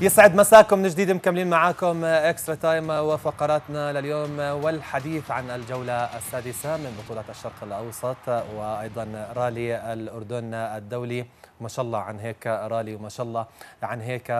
يسعد مساكم من جديد، مكملين معاكم اكسترا تايم وفقراتنا لليوم والحديث عن الجولة السادسة من بطولة الشرق الأوسط وأيضا رالي الأردن الدولي. ما شاء الله عن هيك رالي وما شاء الله عن هيك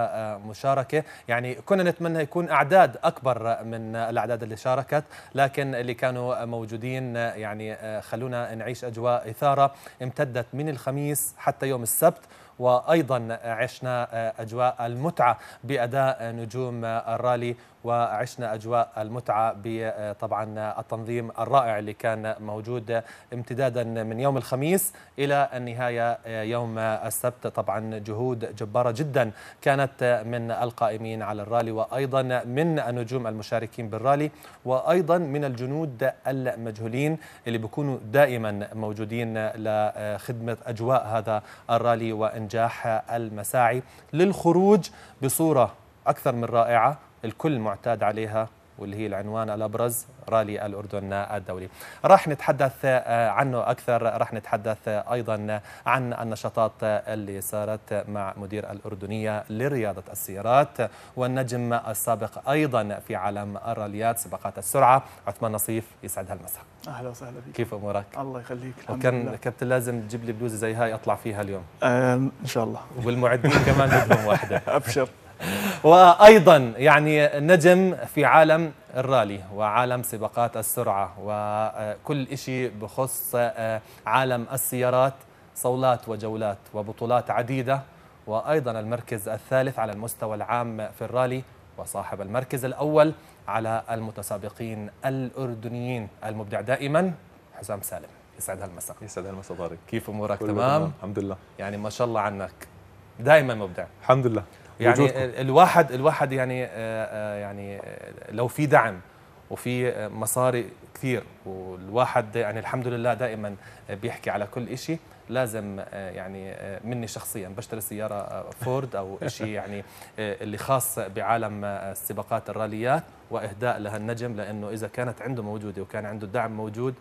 مشاركة، يعني كنا نتمنى يكون أعداد أكبر من الأعداد اللي شاركت، لكن اللي كانوا موجودين يعني خلونا نعيش أجواء إثارة امتدت من الخميس حتى يوم السبت، وأيضا عشنا أجواء المتعة بأداء نجوم الرالي، وعشنا أجواء المتعة بطبعا التنظيم الرائع اللي كان موجود امتدادا من يوم الخميس إلى النهاية يوم السبت. طبعا جهود جبارة جدا كانت من القائمين على الرالي، وأيضا من النجوم المشاركين بالرالي، وأيضا من الجنود المجهولين اللي بيكونوا دائما موجودين لخدمة أجواء هذا الرالي وإنجاح المساعي للخروج بصورة أكثر من رائعة الكل معتاد عليها، واللي هي العنوان الأبرز رالي الأردن الدولي. راح نتحدث عنه أكثر، راح نتحدث أيضا عن النشاطات اللي صارت مع مدير الأردنية لرياضة السيارات والنجم السابق أيضا في عالم الراليات سباقات السرعة عثمان نصيف. يسعد هالمساء، أهلا وسهلا بك، كيف أمورك؟ الله يخليك. وكان كنت لازم تجيب لي بلوزة زي هاي أطلع فيها اليوم إن شاء الله، والمعدين كمان بدهم واحدة. أبشر. وأيضا يعني نجم في عالم الرالي وعالم سباقات السرعة وكل شيء بخص عالم السيارات، صولات وجولات وبطولات عديدة، وأيضا المركز الثالث على المستوى العام في الرالي، وصاحب المركز الأول على المتسابقين الأردنيين المبدع دائما حسام سالم. يسعد هالمساء. يسعد هالمساء طارق، كيف أمورك؟ تمام الحمد لله. يعني ما شاء الله عنك دائما مبدع. الحمد لله. يعني وجودكم. الواحد يعني لو في دعم وفي مصاري كثير، والواحد يعني الحمد لله دائما بيحكي على كل شيء. لازم يعني مني شخصيا بشتري سياره فورد او شيء يعني اللي خاص بعالم السباقات الراليات، واهداء لهالنجم، لانه اذا كانت عنده موجوده وكان عنده الدعم موجود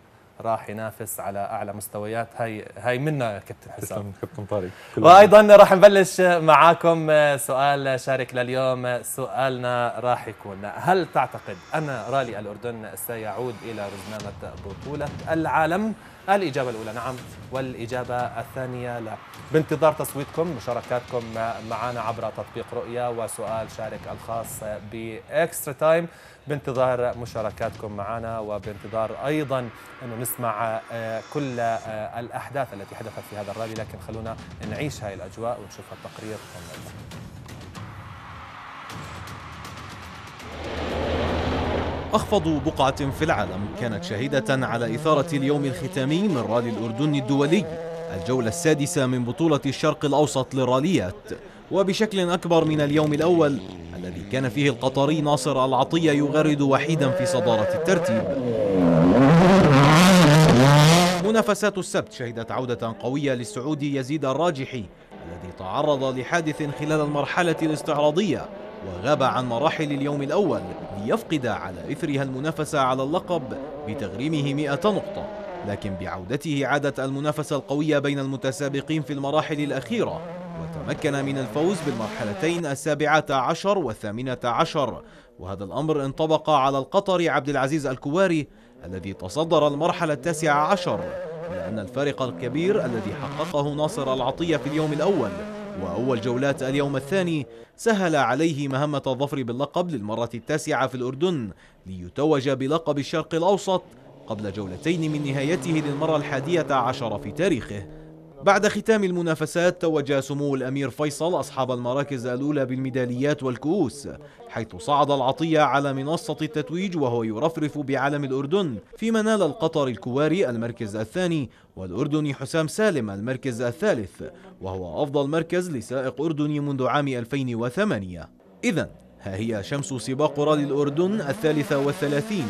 راح ينافس على اعلى مستويات. هاي منا كابتن حسام. كابتن طارق. وايضا راح نبلش معاكم سؤال شارك لليوم. سؤالنا راح يكون: هل تعتقد ان رالي الاردن سيعود الى رزنامه بطوله العالم؟ الاجابه الاولى نعم، والاجابه الثانيه لا. بانتظار تصويتكم، مشاركاتكم معنا عبر تطبيق رؤيا وسؤال شارك الخاص باكسترا تايم، بانتظار مشاركاتكم معنا، وبانتظار ايضا انه نسمع كل الاحداث التي حدثت في هذا الرالي. لكن خلونا نعيش هاي الاجواء ونشوف التقرير. أخفض بقعة في العالم كانت شهيدة على إثارة اليوم الختامي من رالي الأردن الدولي، الجولة السادسة من بطولة الشرق الأوسط للراليات، وبشكل أكبر من اليوم الأول الذي كان فيه القطري ناصر العطية يغرد وحيدا في صدارة الترتيب. منافسات السبت شهدت عودة قوية للسعودي يزيد الراجحي الذي تعرض لحادث خلال المرحلة الاستعراضية وغاب عن مراحل اليوم الأول، ليفقد على إثرها المنافسة على اللقب بتغريمه 100 نقطة، لكن بعودته عادت المنافسة القوية بين المتسابقين في المراحل الأخيرة، وتمكن من الفوز بالمرحلتين 17 و18، وهذا الأمر انطبق على القطري عبد العزيز الكواري الذي تصدر المرحلة 19، لأن الفارق الكبير الذي حققه ناصر العطية في اليوم الأول وأول جولات اليوم الثاني سهل عليه مهمة الظفر باللقب للمرة 9 في الأردن، ليتوج بلقب الشرق الأوسط قبل جولتين من نهايته للمرة 11 في تاريخه. بعد ختام المنافسات توج سمو الأمير فيصل أصحاب المراكز الأولى بالميداليات والكؤوس، حيث صعد العطية على منصة التتويج وهو يرفرف بعلم الأردن، فيما نال القطري الكواري المركز الثاني والأردني حسام سالم المركز الثالث، وهو أفضل مركز لسائق أردني منذ عام 2008. إذن ها هي شمس سباق رالي الأردن 33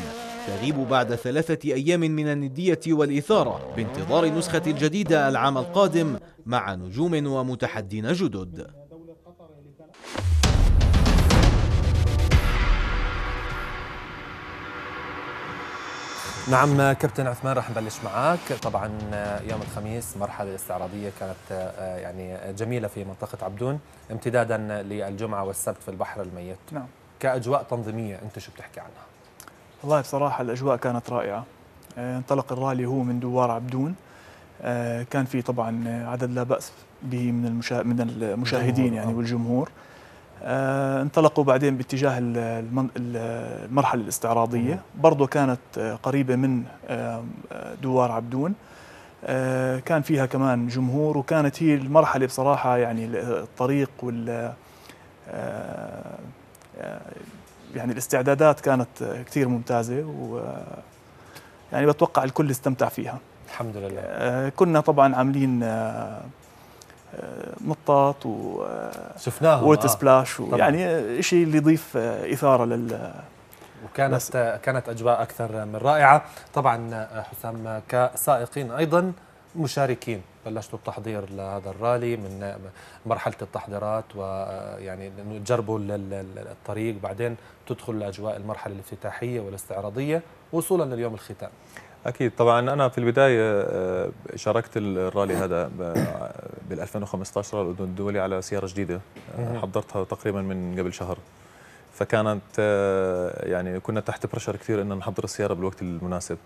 تغيب بعد 3 أيام من الندية والإثارة، بانتظار النسخة الجديدة العام القادم مع نجوم ومتحدين جدد. نعم كابتن عثمان، راح نبلش معك. طبعا يوم الخميس مرحلة استعراضية كانت يعني جميلة في منطقة عبدون، امتدادا للجمعة والسبت في البحر الميت. نعم. كأجواء تنظيمية أنت شو بتحكي عنها؟ والله بصراحة الأجواء كانت رائعة. انطلق الرالي هو من دوار عبدون، كان في طبعا عدد لا بأس به من المشاهدين يعني والجمهور. انطلقوا بعدين باتجاه المرحلة الاستعراضية، برضو كانت قريبة من دوار عبدون، كان فيها كمان جمهور، وكانت هي المرحلة بصراحة يعني الطريق وال يعني الاستعدادات كانت كثير ممتازة، و يعني بتوقع الكل استمتع فيها الحمد لله. كنا طبعا عاملين مطاط و شفناهم ووتر سبلاش، يعني شيء اللي يضيف اثاره لل، وكانت اجواء اكثر من رائعه. طبعا حسام، كسائقين ايضا مشاركين بلشتوا التحضير لهذا الرالي من مرحله التحضيرات، ويعني انه تجربوا الطريق، بعدين تدخل لاجواء المرحله الافتتاحيه والاستعراضيه وصولا لليوم الختام. أكيد طبعا، أنا في البداية شاركت الرالي هذا بال 2015 رالي الأردن الدولي على سيارة جديدة حضرتها تقريبا من قبل شهر، فكانت يعني كنا تحت برشر كثير إن نحضر السيارة بالوقت المناسب.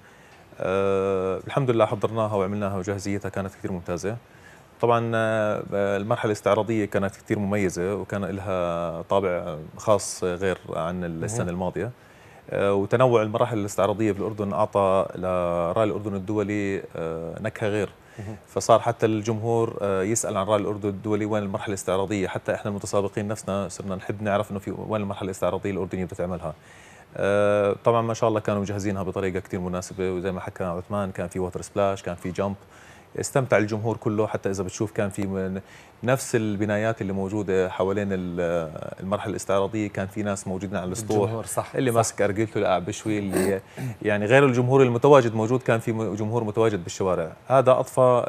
الحمد لله حضرناها وعملناها، وجاهزيتها كانت كثير ممتازة. طبعا المرحلة الاستعراضية كانت كثير مميزة، وكان لها طابع خاص غير عن السنة الماضية. وتنوع المراحل الاستعراضية في الأردن أعطى لرالي الأردن الدولي نكهة غير، فصار حتى الجمهور يسأل عن رالي الأردن الدولي وين المرحلة الاستعراضية، حتى إحنا المتسابقين نفسنا صرنا نحب نعرف إنه في وين المرحلة الاستعراضية الأردنية بتعملها. طبعا ما شاء الله كانوا مجهزينها بطريقة كثير مناسبة، وزي ما حكى عثمان كان في ووتر سبلاش، كان في جامب، استمتع الجمهور كله. حتى إذا بتشوف كان في نفس البنايات اللي موجودة حوالين المرحلة الاستعراضية، كان في ناس موجودين على السطوح، اللي ماسك أرجلته اللي قاعد بشوي، اللي يعني غير الجمهور المتواجد موجود، كان في جمهور متواجد بالشوارع. هذا أضفى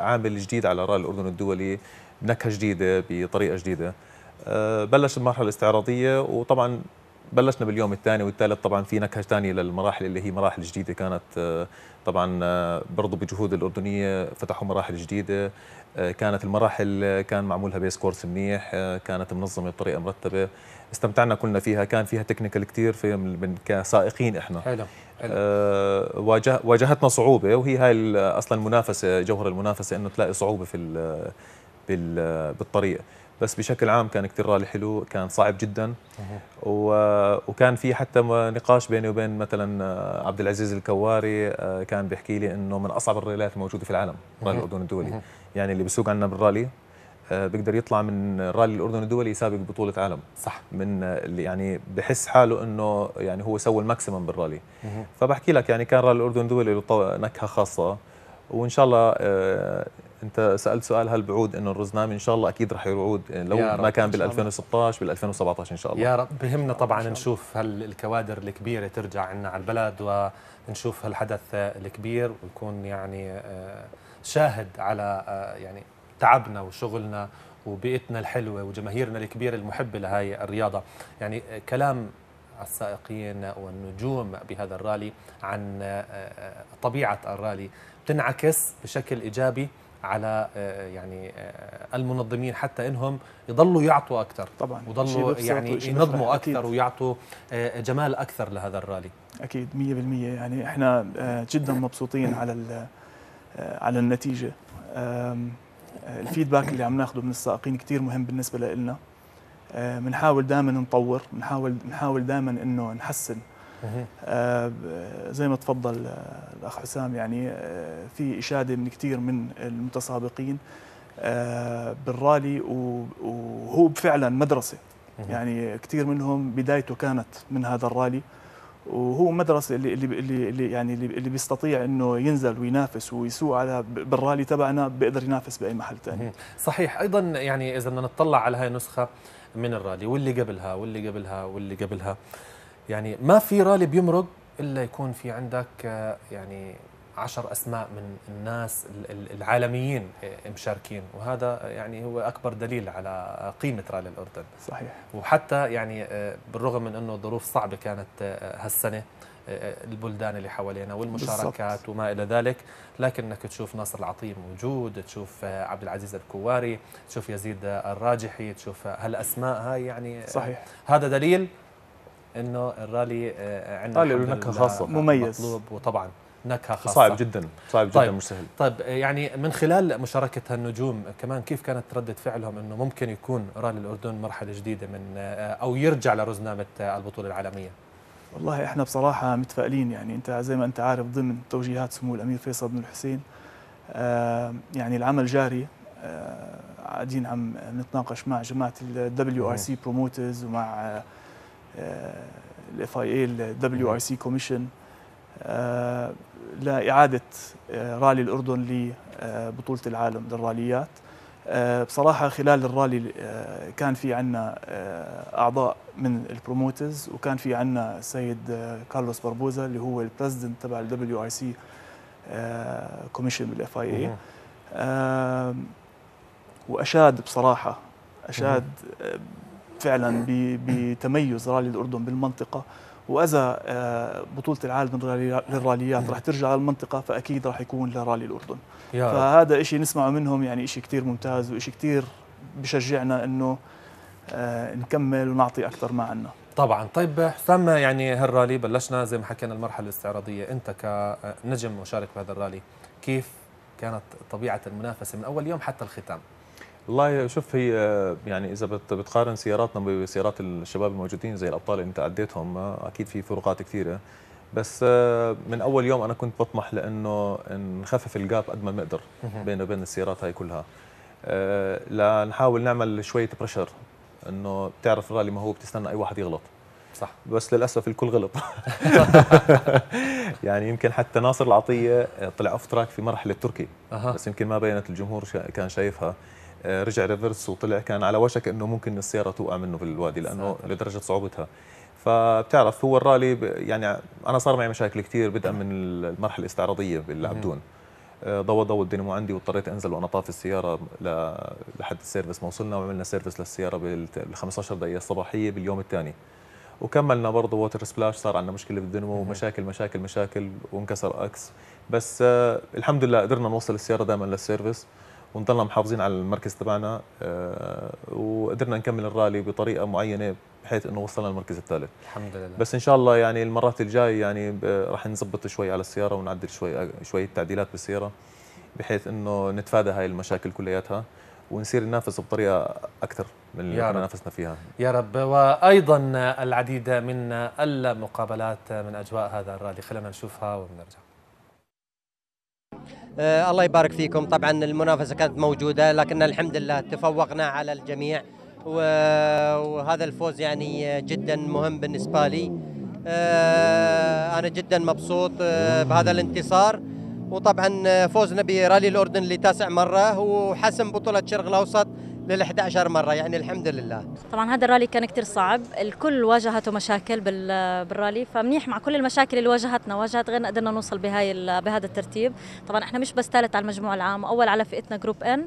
عامل جديد على رالي الأردن الدولي، بنكهة جديدة، بطريقة جديدة. بلشت المرحلة الاستعراضية، وطبعا بلشنا باليوم الثاني والثالث، طبعا في نكهه ثانيه للمراحل اللي هي مراحل جديده، كانت طبعا برضو بجهود الاردنيه فتحوا مراحل جديده. كانت المراحل كان معمولها بيس كورس منيح، كانت منظمه بطريقه مرتبه، استمتعنا كلنا فيها. كان فيها تكنيكال كثير في من كسائقين احنا. حلو. واجهتنا صعوبه، وهي هاي اصلا المنافسه، جوهر المنافسه انه تلاقي صعوبه في بالطريق. بس بشكل عام كان كثير رالي حلو، كان صعب جدا، وكان في حتى نقاش بيني وبين مثلا عبد العزيز الكواري، كان بيحكي لي انه من اصعب الراليات الموجوده في العالم رالي الاردن الدولي، يعني اللي بيسوق عندنا بالرالي بيقدر يطلع من رالي الاردن الدولي يسابق بطوله عالم، صح، من اللي يعني بحس حاله انه يعني هو سوى الماكسيمم بالرالي. فبحكي لك يعني كان رالي الاردن الدولي له نكهه خاصه، وان شاء الله انت سالت سؤال هل بعود انه الرزنامي ان شاء الله اكيد رح يعود، لو ما كان بال 2016 بال 2017 ان شاء الله. يا رب، بهمنا طبعا نشوف هل الكوادر الكبيره ترجع عنا على البلد، ونشوف هالحدث الكبير، ونكون يعني شاهد على يعني تعبنا وشغلنا وبيئتنا الحلوه وجماهيرنا الكبيره المحبه لهي الرياضه. يعني كلام السائقين والنجوم بهذا الرالي عن طبيعه الرالي تنعكس بشكل ايجابي على يعني المنظمين، حتى انهم يضلوا يعطوا اكثر طبعا، ويضلوا يعني ينظموا اكثر ويعطوا جمال اكثر لهذا الرالي. اكيد 100%، يعني احنا جدا مبسوطين على النتيجه. الفيدباك اللي عم ناخذه من السائقين كثير مهم بالنسبه لنا، بنحاول دائما نطور، بنحاول دائما انه نحسن. زي ما تفضل الأخ حسام، يعني في إشادة من كثير من المتسابقين بالرالي، وهو فعلا مدرسة، يعني كثير منهم بدايته كانت من هذا الرالي، وهو مدرسة اللي بيستطيع انه ينزل وينافس ويسوق على بالرالي تبعنا بيقدر ينافس باي محل ثاني. صحيح. ايضا يعني اذا بدنا نطلع على هاي النسخة من الرالي واللي قبلها واللي قبلها واللي قبلها، يعني ما في رالي بيمرق إلا يكون في عندك يعني 10 أسماء من الناس العالميين مشاركين، وهذا يعني هو أكبر دليل على قيمة رالي الأردن. صحيح. وحتى يعني بالرغم من أنه الظروف صعبة كانت هالسنة، البلدان اللي حوالينا والمشاركات بالزبط. وما إلى ذلك، لكنك تشوف ناصر العطية موجود، تشوف عبد العزيز الكواري، تشوف يزيد الراجحي، تشوف هالأسماء هاي يعني صحيح. هذا دليل إنه الرالي عندنا نكهة خاصة مميز مطلوب، وطبعا نكهة خاصة صعب جدا، صعب جدا مش سهل. طيب يعني من خلال مشاركة هالنجوم كمان كيف كانت ردة فعلهم إنه ممكن يكون رالي الأردن مرحلة جديدة من أو يرجع لرزنامة البطولة العالمية؟ والله احنا بصراحة متفائلين، يعني انت زي ما انت عارف ضمن توجيهات سمو الأمير فيصل بن الحسين يعني العمل جاري، قاعدين عم نتناقش مع جماعة ال WRC Promoters ومع ال FIA ال WRC Commission لإعادة رالي الأردن لبطولة العالم للراليات. بصراحة خلال الرالي كان في عنا أعضاء من البروموترز، وكان في عنا السيد كارلوس باربوزا اللي هو البريزدنت تبع ال WRC كوميشن بال FIA، وأشاد بصراحة أشاد فعلا بتميز رالي الأردن بالمنطقة، وإذا بطولة العالم للراليات راح ترجع للمنطقة فأكيد راح يكون لرالي الأردن. فهذا إشي نسمعه منهم يعني إشي كتير ممتاز، وإشي كتير بشجعنا إنه نكمل ونعطي أكثر ما عنا. طبعا. طيب حسام، يعني هالرالي بلشنا زي ما حكينا المرحلة الاستعراضية، أنت كنجم مشارك بهذا الرالي كيف كانت طبيعة المنافسة من أول يوم حتى الختام؟ والله شوف، هي يعني إذا بتقارن سياراتنا بسيارات الشباب الموجودين زي الأبطال اللي أنت عديتهم أكيد في فروقات كثيرة، بس من أول يوم أنا كنت بطمح لأنه نخفف الجاب قد ما بنقدر بينه وبين السيارات هاي كلها، لنحاول نعمل شوية بريشر إنه بتعرف الرالي ما هو بتستنى أي واحد يغلط صح، بس للأسف الكل غلط. يعني يمكن حتى ناصر العطية طلع أوف تراك في مرحلة تركي بس يمكن ما بينت الجمهور كان شايفها، رجع ريفرس وطلع كان على وشك انه ممكن السياره توقع منه في الوادي لانه لدرجه صعوبتها. فبتعرف هو الرالي يعني انا صار معي مشاكل كثير بدءا من المرحله الاستعراضيه بالعبدون، ضوى الدينامو عندي واضطريت انزل وانا طافي السياره لحد السيرفس، ما وصلنا وعملنا سيرفس للسياره بال 15 دقيقه الصباحيه باليوم الثاني، وكملنا برضه ووتر سبلاش، صار عندنا مشكله بالدينامو ومشاكل مشاكل مشاكل وانكسر اكس، بس الحمد لله قدرنا نوصل السياره دائما للسيرفس ونضلنا محافظين على المركز تبعنا، وقدرنا نكمل الرالي بطريقه معينه بحيث انه وصلنا للمركز الثالث الحمد لله. بس ان شاء الله يعني المرات الجايه يعني راح نظبط شوي على السياره ونعدل شويه تعديلات بالسياره بحيث انه نتفادى هاي المشاكل كلياتها ونصير ننافس بطريقه اكثر من اللي نافسنا فيها يا رب. وايضا العديد من المقابلات من اجواء هذا الرالي خلينا نشوفها ونرجع. الله يبارك فيكم. طبعا المنافسة كانت موجودة لكن الحمد لله تفوقنا على الجميع، وهذا الفوز يعني جدا مهم بالنسبة لي، أنا جدا مبسوط بهذا الانتصار، وطبعا فوزنا برالي الأردن لتاسع مرة وحسم بطولة الشرق الأوسط لل11 مرة، يعني الحمد لله. طبعا هذا الرالي كان كثير صعب، الكل واجهته مشاكل بالرالي، فمنيح مع كل المشاكل اللي واجهت غيرنا قدرنا نوصل بهذا الترتيب. طبعا احنا مش بس ثالث على المجموع العام، واول على فئتنا جروب ان،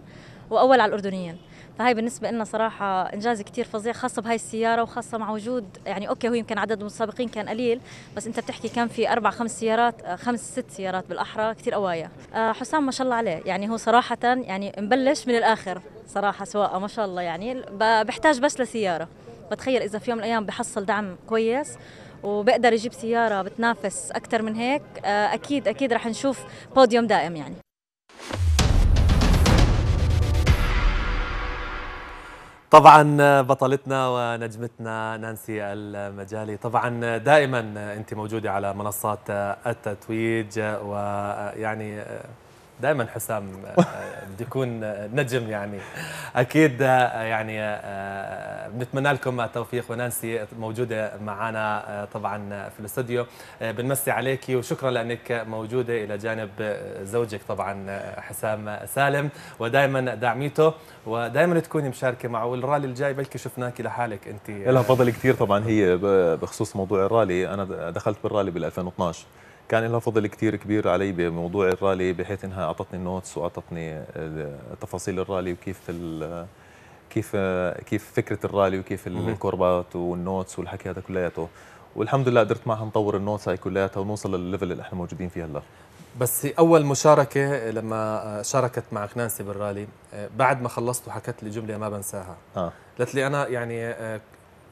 واول على الأردنيين، فهي بالنسبة لنا صراحة إنجاز كثير فظيع، خاصة بهاي السيارة وخاصة مع وجود يعني أوكي هو يمكن عدد المتسابقين كان قليل، بس أنت بتحكي كان في 4 5 سيارات 5 6 سيارات بالأحرى، كثير قواية. حسام ما شاء الله عليه، يعني هو صراحة يعني مبلش من الآخر صراحة، سواء ما شاء الله يعني بحتاج بس لسيارة، بتخيل إذا في يوم من الأيام بحصل دعم كويس وبقدر يجيب سيارة بتنافس أكثر من هيك أكيد أكيد رح نشوف بوديوم دائم يعني. طبعا بطلتنا ونجمتنا نانسي المجالي، طبعا دائما انت موجوده على منصات التتويج، ويعني دائما حسام بده يكون نجم يعني اكيد، يعني بنتمنى لكم التوفيق، ونانسي موجوده معنا طبعا في الاستوديو، بنمسي عليكي وشكرا لانك موجوده الى جانب زوجك طبعا حسام سالم، ودائما دعميته ودائما تكوني مشاركه معه، والرالي الجاي بلكي شفناكي لحالك انت. لها فضل كثير طبعا، هي بخصوص موضوع الرالي انا دخلت بالرالي بال 2012، كان لها فضل كثير كبير علي بموضوع الرالي بحيث انها اعطتني النوتس واعطتني تفاصيل الرالي وكيف كيف فكره الرالي وكيف الكوربات والنوتس والحكي هذا كلياته، والحمد لله قدرت معها نطور النوتة كلياتها ونوصل للليفل اللي احنا موجودين فيه هلا. بس اول مشاركه لما شاركت معك نانسي بالرالي، بعد ما خلصت وحكت لي جمله ما بنساها، قالت لي انا يعني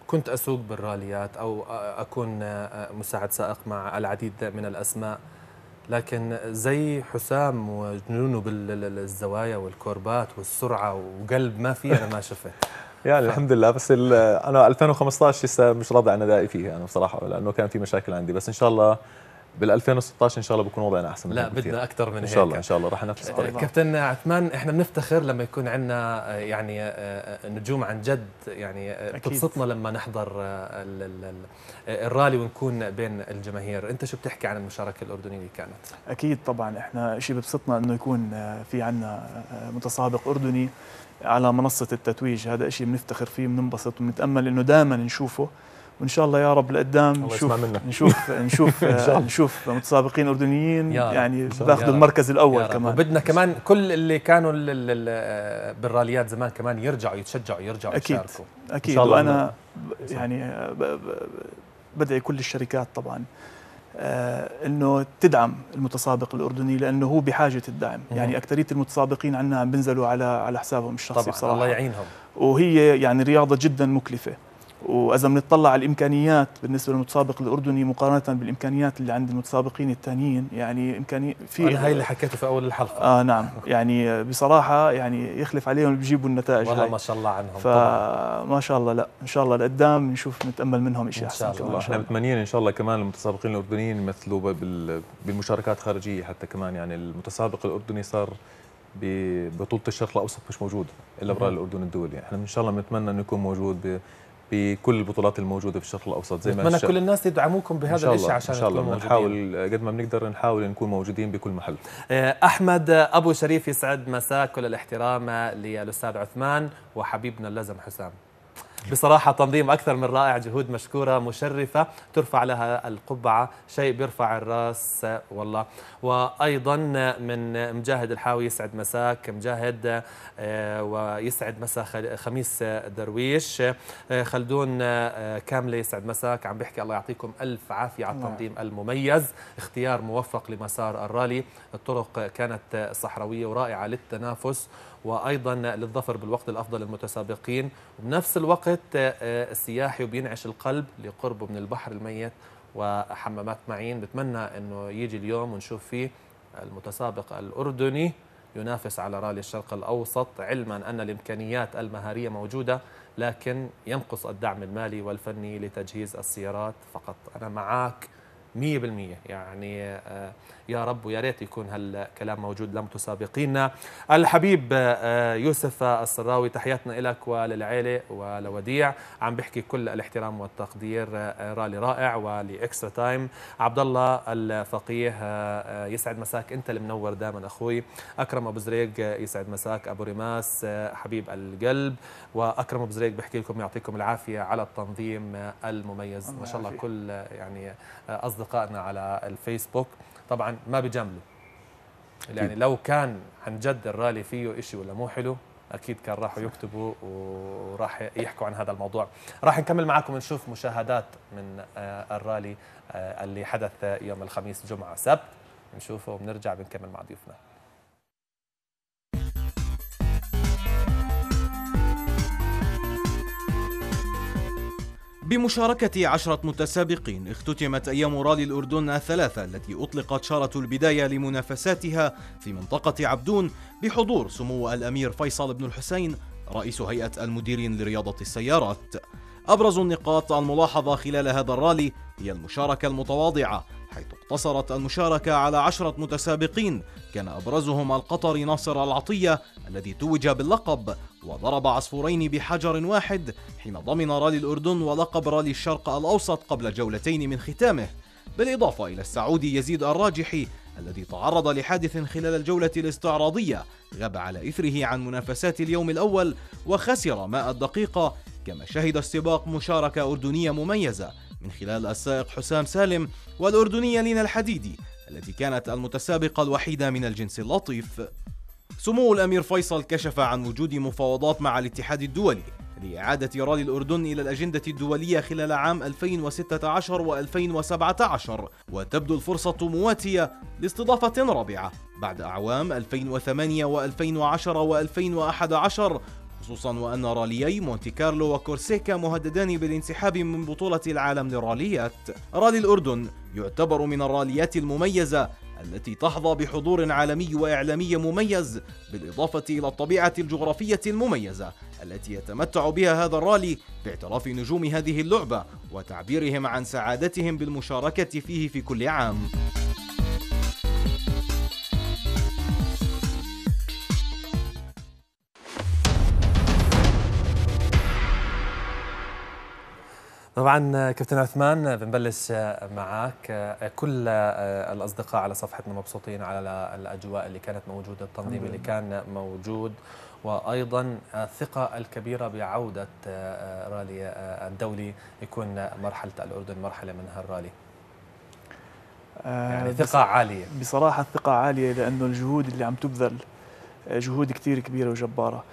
كنت اسوق بالراليات او اكون مساعد سائق مع العديد من الاسماء، لكن زي حسام وجنونه بالزوايا والكوربات والسرعه وقلب ما في، انا ما شفت. يعني الحمد لله، بس انا 2015 لسه مش راضي عن ادائي فيها انا بصراحه، لانه كان في مشاكل عندي، بس ان شاء الله بال 2016 ان شاء الله بكون وضعنا احسن من هيك. لا بدنا اكثر من هيك ان شاء الله. ان شاء الله رح ننافس الطريق. كابتن عثمان، احنا بنفتخر لما يكون عندنا يعني نجوم عن جد، يعني بتبسطنا لما نحضر الرالي ونكون بين الجماهير. انت شو بتحكي عن المشاركه الاردنيه اللي كانت؟ اكيد طبعا احنا شيء ببسطنا انه يكون في عندنا متسابق اردني على منصه التتويج، هذا شيء بنفتخر فيه وبننبسط وبنتامل انه دائما نشوفه، وان شاء الله يا رب لقدام نشوف متسابقين اردنيين يعني باخذوا المركز الاول كمان. بدنا كمان كل اللي كانوا بالراليات زمان كمان يرجعوا يتشجعوا يرجعوا يشاركوا. اكيد وانا يعني بدعي كل الشركات طبعا انه تدعم المتسابق الاردني، لانه هو بحاجه الدعم، يعني اكثريه المتسابقين عندنا عم بينزلوا على حسابهم الشخصي طبعا بصراحه، الله يعينهم، وهي يعني رياضه جدا مكلفه، وإذا بنطلع على الإمكانيات بالنسبة للمتسابق الأردني مقارنة بالإمكانيات اللي عند المتسابقين الثانيين، يعني إمكانية في أنا هاي اللي حكيته في أول الحلقة. نعم يعني بصراحة يعني يخلف عليهم اللي بيجيبوا النتائج والله هاي. ما شاء الله عنهم طبعا. ما شاء الله، لا إن شاء الله لقدام نشوف نتأمل منهم إشي أحسن إن شاء الله. إحنا متمنيين إن شاء الله كمان المتسابقين الأردنيين يمثلوا بالمشاركات خارجية حتى كمان، يعني المتسابق الأردني صار ببطولة الشرق الأوسط مش موجود إلا برالي الأردن الدولي، إحنا إن شاء الله بنتمنى إنه يكون موجود بكل البطولات الموجوده في الشرق الاوسط. زي ما اتمنى كل الناس يدعموكم بهذا الشيء عشان ان شاء الله نحاول قد ما بنقدر نحاول نكون موجودين بكل محل. احمد ابو شريف، يسعد مساك، كل الاحترام للاستاذ عثمان وحبيبنا اللزم حسام، بصراحه تنظيم اكثر من رائع، جهود مشكوره مشرفه ترفع لها القبعه، شيء بيرفع الراس والله. وايضا من مجاهد الحاوي، يسعد مساك مجاهد، ويسعد مساء خميس درويش، خلدون كامله يسعد مساك، عم بحكي الله يعطيكم الف عافيه على التنظيم المميز، اختيار موفق لمسار الرالي، الطرق كانت صحراويه ورائعه للتنافس وايضا للظفر بالوقت الافضل للمتسابقين، وبنفس الوقت سياحي وبينعش القلب لقربه من البحر الميت وحمامات معين. بتمنى انه يجي اليوم ونشوف فيه المتسابق الاردني ينافس على رالي الشرق الاوسط، علما ان الامكانيات المهاريه موجوده لكن ينقص الدعم المالي والفني لتجهيز السيارات فقط. انا معك 100% يعني، يا رب ويا ريت يكون هالكلام موجود لمتسابقينا. الحبيب يوسف السراوي، تحياتنا لك وللعيله ولوديع، عم بحكي كل الاحترام والتقدير، رالي رائع ولاكسترا تايم. عبد الله الفقيه، يسعد مساك، انت اللي منور دائما اخوي. اكرم ابو زريق، يسعد مساك. ابو رماس حبيب القلب، واكرم ابو زريق بحكي لكم يعطيكم العافيه على التنظيم المميز، ما شاء الله كل يعني اصدقائنا على الفيسبوك طبعا ما بجملوا، يعني لو كان عن جد الرالي فيه شيء ولا مو حلو اكيد كان راحوا يكتبوا وراح يحكوا عن هذا الموضوع. راح نكمل معكم نشوف مشاهدات من الرالي اللي حدث يوم الخميس جمعه سبت، نشوفه وبنرجع بنكمل مع ضيوفنا. بمشاركة 10 متسابقين اختتمت أيام رالي الأردن الثلاثة التي أطلقت شارة البداية لمنافساتها في منطقة عبدون بحضور سمو الأمير فيصل بن الحسين رئيس هيئة المديرين لرياضة السيارات. أبرز النقاط الملاحظة خلال هذا الرالي هي المشاركة المتواضعة، حيث اقتصرت المشاركة على 10 متسابقين، كان أبرزهم القطري ناصر العطية الذي توج باللقب وضرب عصفورين بحجر واحد حين ضمن رالي الأردن ولقب رالي الشرق الأوسط قبل جولتين من ختامه، بالإضافة إلى السعودي يزيد الراجحي الذي تعرض لحادث خلال الجولة الاستعراضية غاب على إثره عن منافسات اليوم الأول وخسر 100 دقيقة، كما شهد السباق مشاركة أردنية مميزة من خلال السائق حسام سالم والأردنية لينا الحديدي التي كانت المتسابقة الوحيدة من الجنس اللطيف. سمو الأمير فيصل كشف عن وجود مفاوضات مع الاتحاد الدولي لإعادة رالي الأردن إلى الأجندة الدولية خلال عام 2016 و2017، وتبدو الفرصة مواتية لاستضافة رابعة بعد أعوام 2008 و2010 و2011، خصوصا وأن راليي مونتي كارلو وكورسيكا مهددان بالانسحاب من بطولة العالم للراليات. رالي الأردن يعتبر من الراليات المميزة التي تحظى بحضور عالمي وإعلامي مميز، بالإضافة إلى الطبيعة الجغرافية المميزة التي يتمتع بها هذا الرالي باعتراف نجوم هذه اللعبة وتعبيرهم عن سعادتهم بالمشاركة فيه في كل عام. طبعا كابتن عثمان بنبلش معك. كل الاصدقاء على صفحتنا مبسوطين على الاجواء اللي كانت موجوده، التنظيم اللي كان موجود، وايضا الثقه الكبيره بعوده رالي الدولي يكون مرحله الاردن مرحله من هالرالي. يعني ثقه عاليه بصراحه، الثقه عاليه لانه الجهود اللي عم تبذل جهود كثير كبيره وجباره.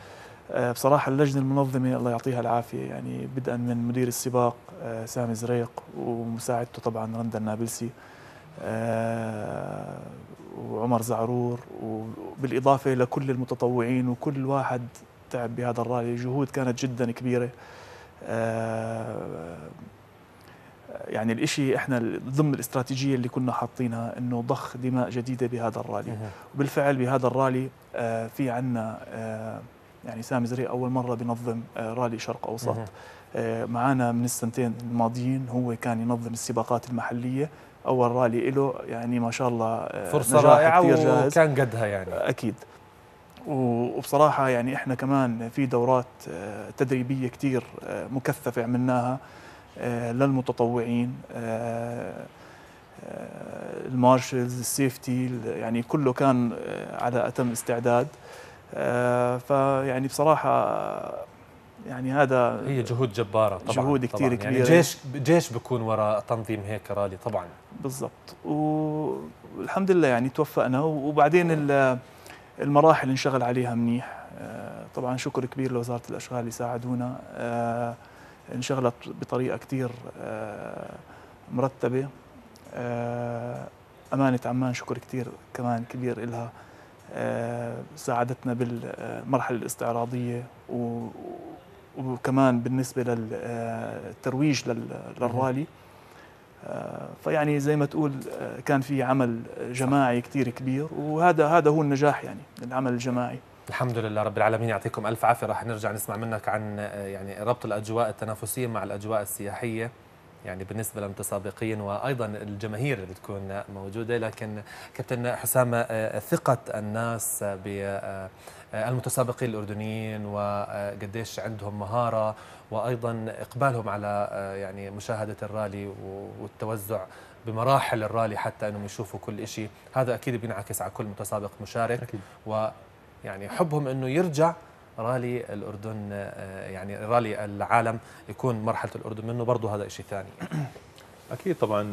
بصراحة اللجنة المنظمة الله يعطيها العافية، يعني بدءا من مدير السباق سامي زريق ومساعدته طبعا رندل النابلسي وعمر زعرور، وبالإضافة لكل المتطوعين، وكل واحد تعب بهذا الرالي. جهود كانت جدا كبيرة، يعني الإشي إحنا ضمن الاستراتيجية اللي كنا حاطينها إنه ضخ دماء جديدة بهذا الرالي، وبالفعل بهذا الرالي في عنا يعني سامي زريق أول مرة بينظم رالي شرق أوسط. معانا من السنتين الماضيين هو كان ينظم السباقات المحلية، أول رالي له يعني ما شاء الله فرصة رائعة وكان قدها يعني أكيد. وبصراحة يعني إحنا كمان في دورات تدريبية كتير مكثفة عملناها للمتطوعين، المارشلز، السيفتي، يعني كله كان على أتم استعداد. فيعني بصراحة يعني هذا هي جهود جبارة طبعا، جهود كثير كبيرة، يعني جيش بيكون وراء تنظيم هيك رالي طبعا. بالضبط، والحمد لله يعني توفقنا، وبعدين المراحل انشغل عليها منيح. طبعا شكر كبير لوزارة الأشغال اللي ساعدونا، انشغلت بطريقة كثير مرتبة. أمانة عمان شكر كثير كمان كبير إلها، ساعدتنا بالمرحلة الاستعراضية، وكمان بالنسبة للترويج للرالي. فيعني زي ما تقول كان في عمل جماعي كتير كبير، وهذا هو النجاح، يعني العمل الجماعي. الحمد لله رب العالمين، يعطيكم ألف عافية. راح نرجع نسمع منك عن يعني ربط الأجواء التنافسية مع الأجواء السياحية، يعني بالنسبة للمتسابقين وأيضا الجماهير اللي بتكون موجودة. لكن كابتن حسام، ثقة الناس بالمتسابقين الأردنيين وقديش عندهم مهارة، وأيضا إقبالهم على يعني مشاهدة الرالي والتوزع بمراحل الرالي حتى أنهم يشوفوا كل شيء، هذا أكيد بينعكس على كل متسابق مشارك أكيد. ويعني حبهم أنه يرجع رالي الأردن، يعني رالي العالم يكون مرحلة الأردن منه، برضه هذا شيء ثاني أكيد. طبعا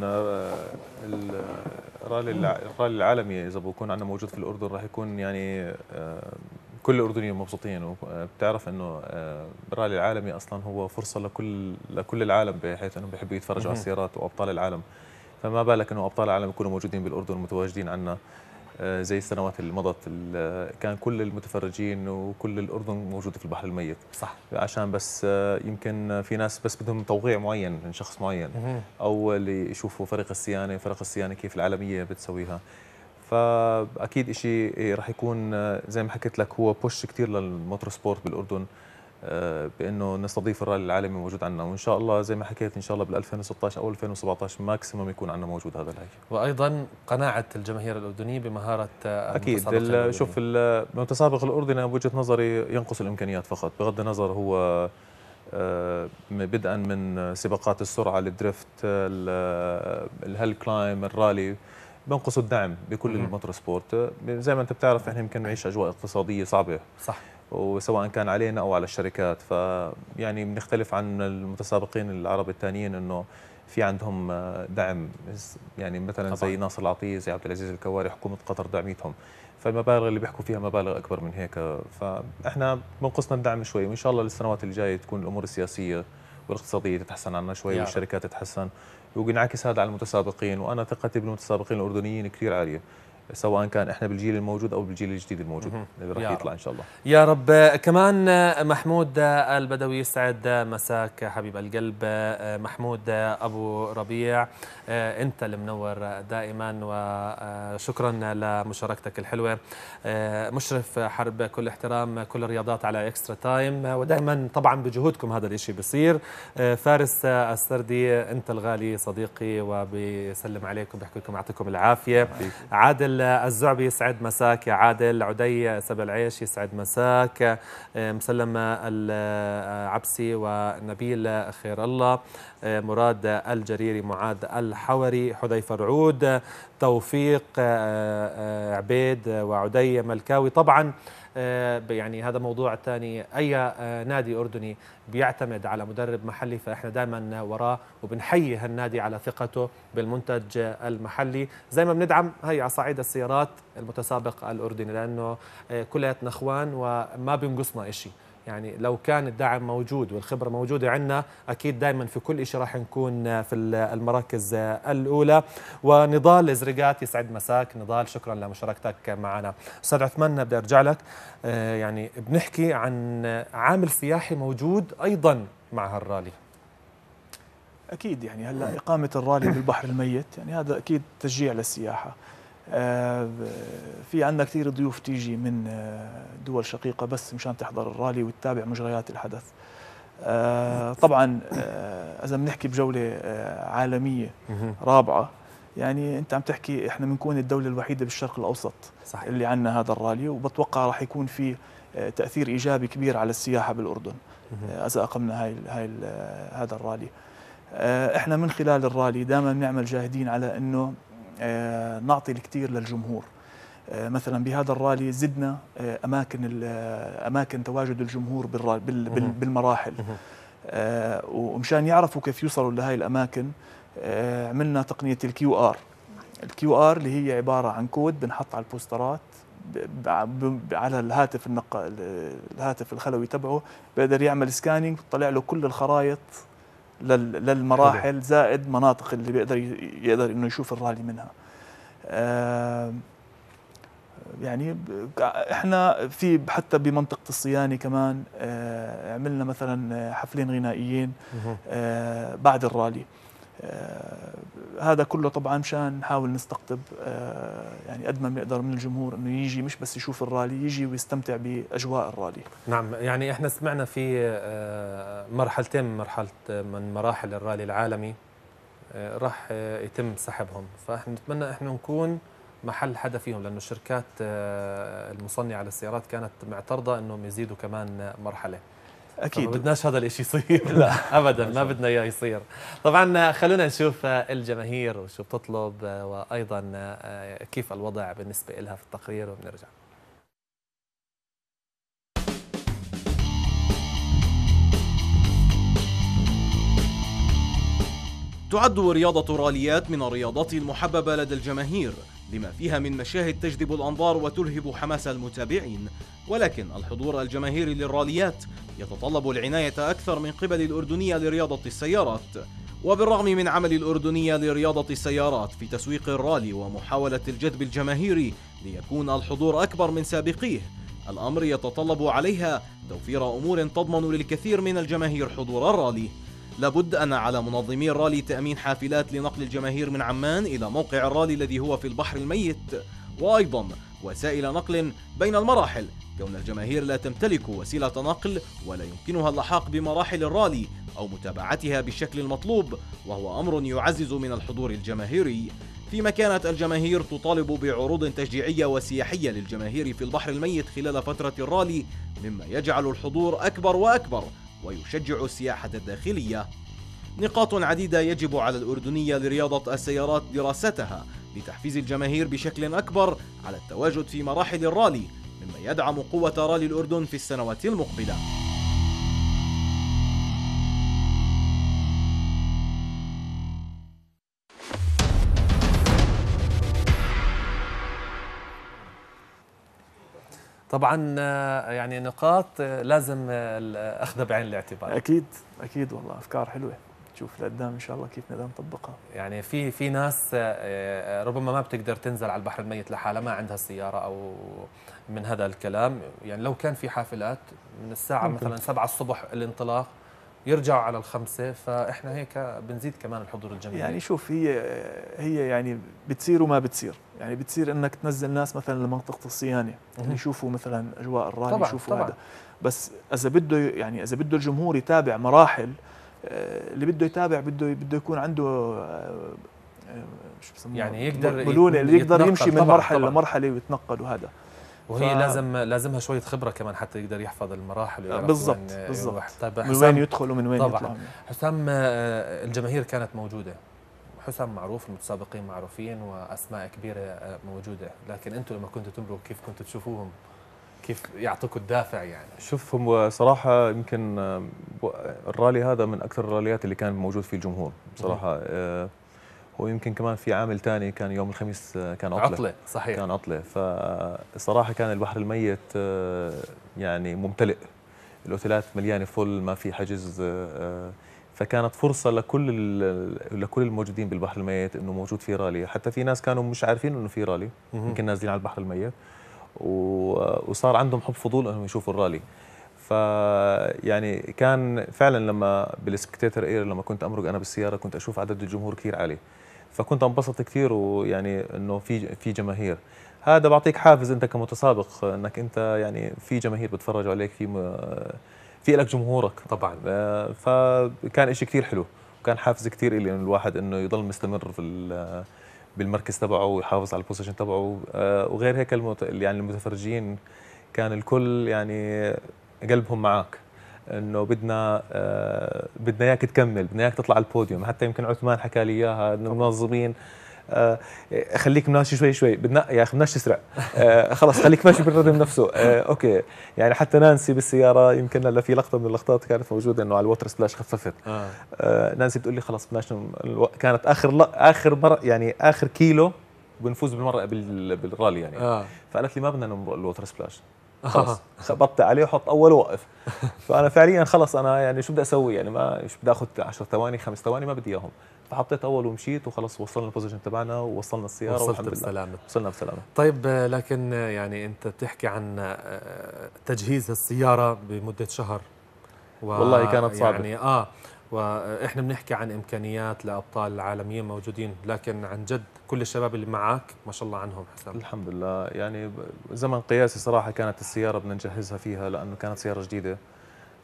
الرالي العالمي إذا بكون عندنا موجود في الأردن راح يكون يعني كل الأردنيين مبسوطين. وبتعرف إنه الرالي العالمي أصلا هو فرصة لكل العالم، بحيث إنهم بيحبوا يتفرجوا على السيارات وأبطال العالم، فما بالك إنه أبطال العالم يكونوا موجودين بالأردن متواجدين عندنا. زي السنوات اللي مضت كان كل المتفرجين وكل الأردن موجودة في البحر الميت، صح، عشان بس يمكن في ناس بس بدهم توقيع معين من شخص معين، أو اللي يشوفوا فرق الصيانة كيف العالمية بتسويها. فأكيد شيء رح يكون زي ما حكيت لك هو بوش كتير للموتور سبورت بالأردن، بأنه نستضيف الرالي العالمي موجود عندنا، وإن شاء الله زي ما حكيت إن شاء الله بال 2016 أو 2017 ماكسيموم يكون عندنا موجود هذا الهي. وأيضا قناعة الجماهير الأردنية بمهارة المتسابق أكيد. شوف المتسابق الأردني بوجهة نظري ينقص الإمكانيات فقط، بغض النظر هو بدءا من سباقات السرعة، الدريفت، الهيل كلايم، الرالي، بنقصوا الدعم بكل الموتور سبورت. زي ما أنت بتعرف إحنا يمكن نعيش أجواء اقتصادية صعبة، صح، وسواء كان علينا أو على الشركات. فيعني بنختلف عن المتسابقين العرب الثانيين إنه في عندهم دعم، يعني مثلا زي ناصر العطية، زي عبد العزيز الكواري، حكومة قطر دعميتهم. فالمبالغ اللي بيحكوا فيها مبالغ اكبر من هيك، فاحنا بنقصنا الدعم شوي، وان شاء الله للسنوات الجايه تكون الامور السياسيه والاقتصاديه تتحسن عنا شوي والشركات تتحسن، وبينعكس هذا على المتسابقين. وانا ثقتي بالمتسابقين الاردنيين كثير عاليه، سواء كان احنا بالجيل الموجود او بالجيل الجديد الموجود اللي راح يطلع ان شاء الله. يا رب. كمان محمود البدوي، يسعد مساك حبيب القلب. محمود ابو ربيع، انت اللي منور دائما، وشكرا لمشاركتك الحلوه. مشرف حرب، كل احترام، كل الرياضات على اكسترا تايم، ودائما طبعا بجهودكم هذا الشيء بصير. فارس السردي، انت الغالي صديقي وبيسلم عليكم، بيحكي لكم يعطيكم العافيه. عادل الزعبي، يسعد مساك يا عادل. عدي سبع العيش، يسعد مساك. مسلم العبسي ونبيل خير الله. مراد الجريري، معاد الحوري، حذيفة العود، توفيق عبيد، وعدي ملكاوي. طبعا يعني هذا موضوع ثاني، أي نادي أردني بيعتمد على مدرب محلي فإحنا دائما وراه، وبنحيي هالنادي على ثقته بالمنتج المحلي، زي ما بندعم هي على صعيد السيارات المتسابق الأردني، لأنه كلياتنا إخوان وما بينقصنا إشي. يعني لو كان الدعم موجود والخبرة موجودة عندنا، أكيد دائما في كل شيء راح نكون في المراكز الأولى. ونضال الزرقات، يسعد مساك نضال، شكرا لمشاركتك معنا. أستاذ عثمان، بدي أرجع لك، يعني بنحكي عن عامل سياحي موجود أيضا مع هالرالي. أكيد يعني هلا إقامة الرالي بالبحر الميت، يعني هذا أكيد تشجيع للسياحة. في عندنا كثير ضيوف تيجي من دول شقيقة بس مشان تحضر الرالي وتتابع مجريات الحدث. طبعا إذا بنحكي بجولة عالمية رابعة، يعني أنت عم تحكي إحنا بنكون الدولة الوحيدة بالشرق الأوسط صحيح اللي عندنا هذا الرالي، وبتوقع راح يكون في تأثير إيجابي كبير على السياحة بالأردن إذا أقمنا هذا الرالي. إحنا من خلال الرالي دائما بنعمل جاهدين على إنه نعطي الكثير للجمهور. مثلا بهذا الرالي زدنا اماكن تواجد الجمهور بالمراحل، ومشان يعرفوا كيف يوصلوا لهي الاماكن عملنا تقنيه الكيو ار اللي هي عباره عن كود بنحط على البوسترات على الهاتف الخلوي تبعه، بيقدر يعمل سكانينج وتطلع له كل الخرائط للمراحل زائد مناطق اللي يقدر انه يشوف الرالي منها. يعني احنا في حتى بمنطقه الصيانه كمان عملنا مثلا حفلين غنائيين بعد الرالي. هذا كله طبعا مشان نحاول نستقطب يعني قد ما بنقدر من الجمهور انه يجي، مش بس يشوف الرالي، يجي ويستمتع باجواء الرالي. نعم، يعني احنا سمعنا في مرحلتين من مراحل الرالي العالمي راح يتم سحبهم، فاحنا نتمنى احنا نكون محل حدا فيهم، لانه الشركات المصنعه على السيارات كانت معترضه انهم يزيدوا كمان مرحله. أكيد ما بدناش هذا الشيء يصير، لا أبدا ما بدنا إياه يصير. طبعا خلونا نشوف الجماهير وشو بتطلب، وأيضا كيف الوضع بالنسبة لها في التقرير، وبنرجع. تعد رياضة الراليات من الرياضات المحببة لدى الجماهير، لما فيها من مشاهد تجذب الأنظار وتلهب حماس المتابعين، ولكن الحضور الجماهيري للراليات يتطلب العناية أكثر من قبل الأردنية لرياضة السيارات. وبالرغم من عمل الأردنية لرياضة السيارات في تسويق الرالي ومحاولة الجذب الجماهيري ليكون الحضور أكبر من سابقيه، الأمر يتطلب عليها توفير أمور تضمن للكثير من الجماهير حضور الرالي. لابد أن على منظمي الرالي تأمين حافلات لنقل الجماهير من عمان إلى موقع الرالي الذي هو في البحر الميت، وأيضا وسائل نقل بين المراحل، كون الجماهير لا تمتلك وسيلة نقل ولا يمكنها اللحاق بمراحل الرالي أو متابعتها بالشكل المطلوب، وهو أمر يعزز من الحضور الجماهيري. فيما كانت الجماهير تطالب بعروض تشجيعية وسياحية للجماهير في البحر الميت خلال فترة الرالي، مما يجعل الحضور أكبر وأكبر ويشجع السياحة الداخلية. نقاط عديدة يجب على الأردنية لرياضة السيارات دراستها لتحفيز الجماهير بشكل أكبر على التواجد في مراحل الرالي، مما يدعم قوة رالي الأردن في السنوات المقبلة. طبعا يعني نقاط لازم اخذها بعين الاعتبار. اكيد اكيد والله افكار حلوه، تشوف لقدام ان شاء الله كيف نقدر نطبقها. يعني في ناس ربما ما بتقدر تنزل على البحر الميت لحالها، ما عندها سياره او من هذا الكلام، يعني لو كان في حافلات من الساعه مثلا 7 الصبح الانطلاق يرجعوا على الخمسة، فاحنا هيك بنزيد كمان الحضور الجماهيري. يعني شوف هي يعني بتصير وما بتصير، يعني بتصير انك تنزل ناس مثلا لمنطقة الصيانة يشوفوا مثلا اجواء الرالي، يشوفوا هذا، بس اذا بده يعني اذا بده الجمهور يتابع مراحل، اللي بده يتابع بده يكون عنده شو بسموه يعني يقدر ملولة، اللي يقدر يمشي من مرحلة لمرحلة ويتنقل وهذا. وهي لازمها شويه خبره كمان حتى يقدر يحفظ المراحل بالضبط من وين يدخل ومن وين يطلع. طبعا حسام الجماهير كانت موجوده، حسام معروف، المتسابقين معروفين واسماء كبيره موجوده، لكن انتم لما كنتوا تمروا كيف كنتوا تشوفوهم، كيف يعطوكوا الدافع؟ يعني شوف هم صراحه يمكن الرالي هذا من اكثر الراليات اللي كان موجود فيه الجمهور بصراحه. ويمكن كمان في عامل ثاني، كان يوم الخميس كان عطلة صحيح، كان عطلة، فصراحة كان البحر الميت يعني ممتلئ، الأوتيلات مليانة فل، ما في حجز، فكانت فرصة لكل الموجودين بالبحر الميت إنه موجود في رالي. حتى في ناس كانوا مش عارفين إنه في رالي، يمكن نازلين على البحر الميت وصار عندهم حب فضول إنهم يشوفوا الرالي. فيعني كان فعلا لما بالسبكتيتر اير لما كنت امرق انا بالسياره كنت اشوف عدد الجمهور كثير عالي، فكنت انبسط كثير، ويعني انه في جماهير، هذا بعطيك حافز انت كمتسابق انك انت يعني في جماهير بتفرجوا عليك، في لك جمهورك طبعا. فكان شيء كثير حلو، وكان حافز كثير لي الواحد انه يضل مستمر بالمركز تبعه ويحافظ على البوزيشن تبعه. وغير هيك يعني المتفرجين كان الكل يعني قلبهم معك، انه بدنا اياك تكمل، بدنا اياك تطلع على البوديوم. حتى يمكن عثمان حكى لي اياها المنظمين، خليك ماشي شوي شوي، بدنا يا اخي بدناش تسرع، خلص خليك ماشي بالردم نفسه. اوكي يعني حتى نانسي بالسياره يمكن هلا في لقطه من اللقطات كانت موجوده انه على الووتر سبلاش خففت. نانسي بتقول لي خلص بدناش، كانت اخر مره يعني اخر كيلو بنفوز بالمره بالرالي يعني. فقالت لي ما بدنا نمرق الووتر سبلاش، خلص بطئ عليه وحط اول ووقف. فانا فعليا خلص انا يعني شو بدي اسوي، يعني ما بدي اخذ 10 ثواني 5 ثواني ما بدي اياهم، فحطيت اول ومشيت وخلص، وصلنا البوزيشن تبعنا ووصلنا السياره والحمد لله بسلامه، وصلنا بسلامه. طيب لكن يعني انت بتحكي عن تجهيز السياره بمده شهر والله كانت صعبه يعني واحنا بنحكي عن امكانيات لابطال عالميين موجودين، لكن عن جد كل الشباب اللي معك ما شاء الله عنهم. حسام الحمد لله يعني زمن قياسي صراحه كانت السياره بدنا نجهزها فيها، لانه كانت سياره جديده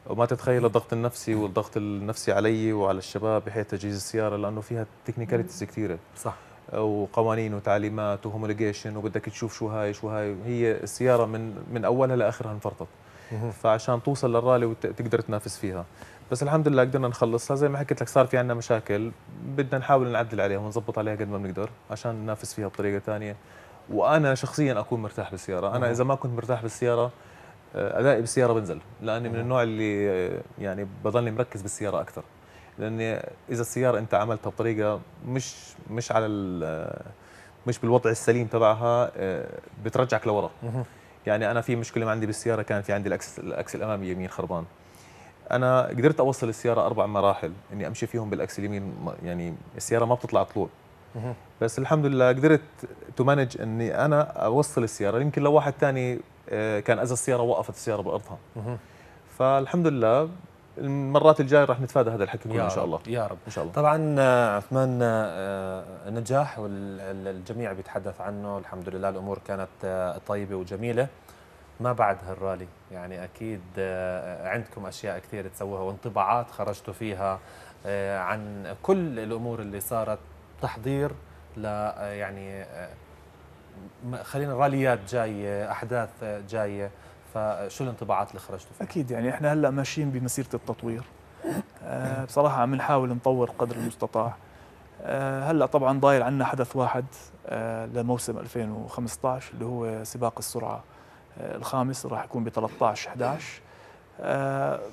وما تتخيل الضغط النفسي والضغط النفسي علي وعلى الشباب بحيث تجهيز السياره، لانه فيها تكنيكاليتيز كثيره صح، وقوانين وتعليمات وهوموليجيشن، وبدك تشوف شو هاي هي السياره من اولها لاخرها انفرطت، فعشان توصل للرالي وتقدر تنافس فيها. بس الحمد لله قدرنا نخلصها، زي ما حكيت لك صار في عندنا مشاكل بدنا نحاول نعدل عليها ونظبط عليها قد ما بنقدر عشان ننافس فيها بطريقه ثانيه، وانا شخصيا اكون مرتاح بالسياره. انا اذا ما كنت مرتاح بالسياره ادائي بالسياره بنزل، لاني من النوع اللي يعني بضلني مركز بالسياره اكثر، لاني اذا السياره انت عملتها بطريقه مش بالوضع السليم تبعها بترجعك لورا. يعني انا في مشكله عندي بالسياره، كان في عندي الاكس الامامي يمين خربان، انا قدرت اوصل السياره 4 مراحل اني امشي فيهم بالاكس اليمين، يعني السياره ما بتطلع طلوع، بس الحمد لله قدرت تمانج اني انا اوصل السياره. يمكن لو واحد ثاني كان اذى السياره، وقفت السياره بارضها. فالحمد لله المرات الجايه راح نتفادى هذا الحكي كله ان شاء الله، يا رب ان شاء الله. طبعا عثمان نجاح والجميع بيتحدث عنه، الحمد لله الامور كانت طيبه وجميله. ما بعد هالرالي يعني اكيد عندكم اشياء كثير تسووها وانطباعات خرجتوا فيها عن كل الامور اللي صارت، تحضير ل يعني خلينا الراليات جايه، احداث جايه، فشو الانطباعات اللي خرجتوا فيها؟ اكيد يعني احنا هلا ماشيين بمسيره التطوير، بصراحه عم نحاول نطور قدر المستطاع. هلا طبعا ضايل عندنا حدث واحد لموسم 2015 اللي هو سباق السرعه الخامس، راح يكون ب 13/11.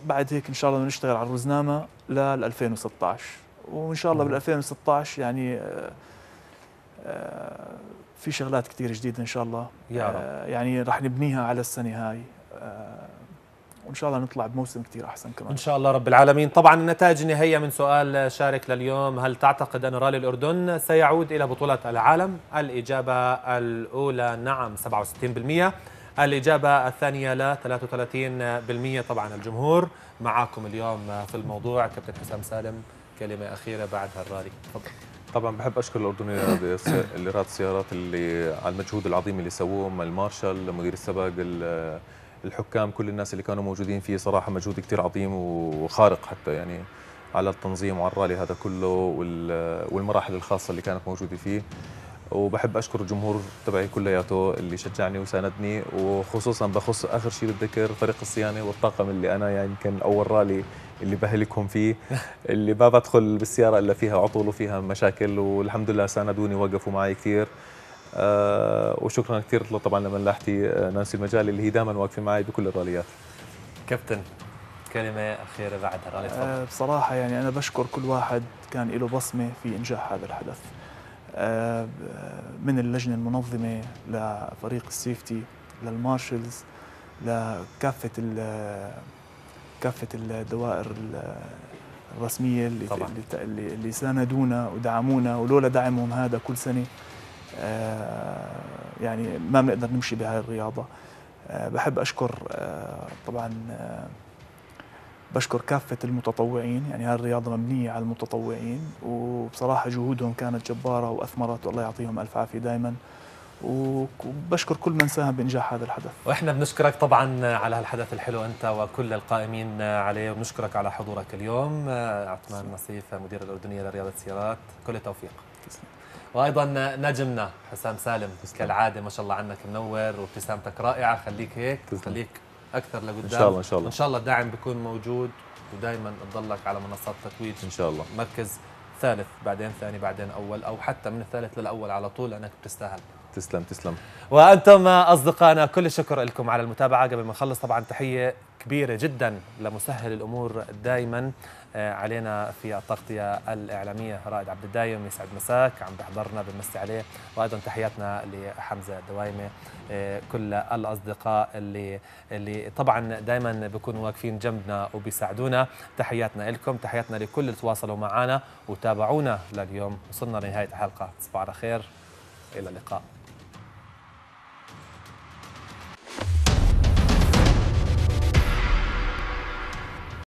بعد هيك ان شاء الله بنشتغل على الرزنامه لل 2016، وان شاء الله بال 2016 يعني في شغلات كثير جديده ان شاء الله يا رب. يعني رح نبنيها على السنه هاي، وان شاء الله نطلع بموسم كثير احسن كمان ان شاء الله رب العالمين. طبعا النتائج النهائيه من سؤال شارك لليوم، هل تعتقد ان رالي الاردن سيعود الى بطوله العالم؟ الاجابه الاولى نعم 67%، الإجابة الثانية لا 33%. طبعا الجمهور معاكم اليوم في الموضوع. كابتن حسام سالم كلمة أخيرة بعد هالرالي، تفضل. طبعا بحب أشكر الأردنية لرياضة السيارات اللي على المجهود العظيم اللي سووه، المارشال، مدير السباق، الحكام، كل الناس اللي كانوا موجودين فيه، صراحة مجهود كتير عظيم وخارق حتى يعني على التنظيم وعلى الرالي هذا كله والمراحل الخاصة اللي كانت موجودة فيه. وبحب اشكر الجمهور تبعي كلياته اللي شجعني وساندني، وخصوصا بخص اخر شيء بتذكر فريق الصيانه والطاقم اللي انا يمكن يعني اول رالي اللي بهلكهم فيه، اللي ما بدخل بالسياره الا فيها عطول وفيها مشاكل، والحمد لله ساندوني ووقفوا معي كثير. وشكرا كثير طبعا لملاحتي نانسي المجالي اللي هي دائما واقفه معي بكل الراليات. كابتن كلمه اخيره بعد الرالي تفضل. بصراحه يعني انا بشكر كل واحد كان له بصمه في انجاح هذا الحدث، من اللجنة المنظمة لفريق السيفتي للمارشلز لكافة كافة الدوائر الرسمية اللي ساندونا ودعمونا، ولولا دعمهم هذا كل سنة يعني ما بنقدر نمشي بهاي الرياضة. بحب أشكر طبعا بشكر كافة المتطوعين، يعني هاي الرياضة مبنية على المتطوعين، وبصراحة جهودهم كانت جبارة وأثمرت، والله يعطيهم ألف عافية دائما. وبشكر كل من ساهم بإنجاح هذا الحدث، وإحنا بنشكرك طبعا على هالحدث الحلو أنت وكل القائمين عليه، وبنشكرك على حضورك اليوم. عثمان نصيف مدير الأردنية لرياضة السيارات، كل التوفيق. وأيضا نجمنا حسام سالم كالعادة ما شاء الله عنك منور وابتسامتك رائعة، خليك هيك خليك اكثر لقدام ان شاء الله. ان شاء الله ان شاء الله الدعم بيكون موجود، ودائما تضلك على منصات تتويج ان شاء الله، مركز ثالث بعدين ثاني بعدين اول، او حتى من الثالث للاول على طول، لانك بتستاهل. تسلم تسلم. وانتم اصدقائنا كل الشكر لكم على المتابعه. قبل ما نخلص طبعا تحيه كبيره جدا لمسهل الامور دائما علينا في التغطيه الاعلاميه رائد عبد الدايم، يسعد مساك، عم بحضرنا بنمسي عليه، وايضا تحياتنا لحمزه الدوايمه، كل الاصدقاء اللي طبعا دائما بيكونوا واقفين جنبنا وبيساعدونا، تحياتنا لكم، تحياتنا لكل اللي تواصلوا معنا وتابعونا لليوم. وصلنا لنهايه الحلقه، تصبحوا على خير، الى اللقاء.